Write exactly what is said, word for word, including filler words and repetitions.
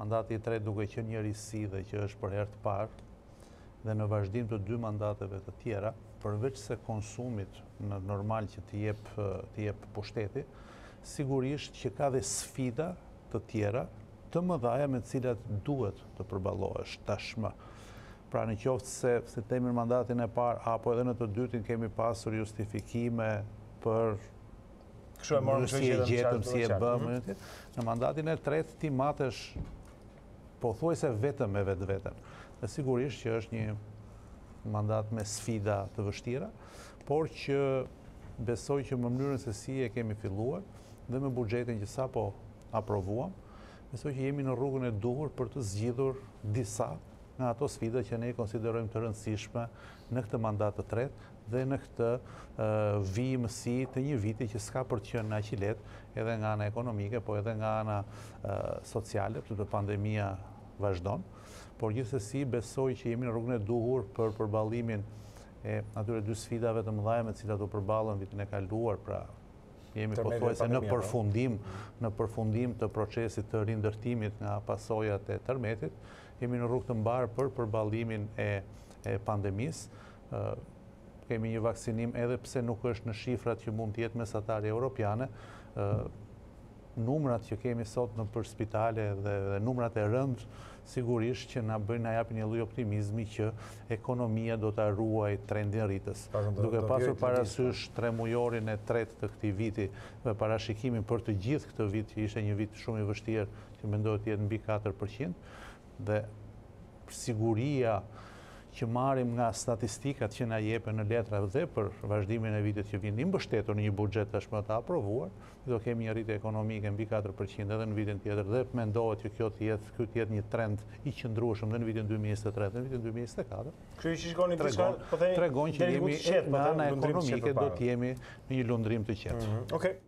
mandati i tretë duke qenë njëri dhe që është për herë të parë, dhe në vazhdim të dy mandateve të tjera, përveç se konsumit në normal që të jep, të jep pushteti, sigurisht që ka dhe sfida të tjera të mëdhaja me cilat duhet të përballohesh tashmë. Pra në qoftë se, si temin mandatin e parë, apo edhe në të dytin kemi pasur justifikime për si e gjetëm, si e bëmë, në mandatin e tretë ti matesh pothuajse vetëm me vetë vetën. Dhe sigurisht që është një mandat me sfida të vështira, por që besoj që më mënyrën se si e kemi filluar dhe me buxhetin që sapo aprovuam, besoj që jemi në rrugën e duhur për të zgjidhur disa nga ato sfida që ne konsiderojmë të rëndësishme në këtë mandat të tretë dhe në këtë uh, vijimësi të një viti që s'ka për të qenë aq i lehtë, edhe nga ana ekonomike, po edhe nga ana uh, sociale, sepse pandemia vazhdon. Por gjithsesi besoj që jemi në rrugën e duhur për përballimin e atyre dy sfidave të mëdha me të cilat u përballën vitin e kaluar, pra jemi pothuajse në përfundim, në përfundim të procesit të rindërtimit nga pasojat e tërmetit. Jemi në rrugë të mbarë për përballimin e, e pandemisë. Uh, kemi një vaksinim edhe pse nuk është në shifrat që mund të jetë mesatare europiane. Uh, numrat që kemi sot në për spitale dhe, dhe numrat e rëndë sigurisht që na bëjnë na japin një lloj optimizmi që ekonomia do ta ruaj trendin rritës. Duke pasur parasysh tremujorin e tretë të këtij viti dhe parashikimin për të gjithë këtë vit që ishte një vit shumë i vështirë, që mendohet të jetë mbi katër përqind, dhe siguria që marrim nga statistikat që na jepen në letra dhe për vazhdimin e vitit që vijnë, mbështetur në një buxhet tashmë të aprovuar, do kemi një rritje ekonomike mbi katër përqind edhe në vitin tjetër dhe mendohet që kjo të jetë, kjo të jetë një trend i qëndrueshëm dhe në vitin dy mijë e njëzet e tre, dhe në vitin dy mijë e njëzet e katër. Kjo që shikoni tregon, po themi, tregon që jemi nga ana ekonomike do të jemi në një lundrim të qetë. Okej.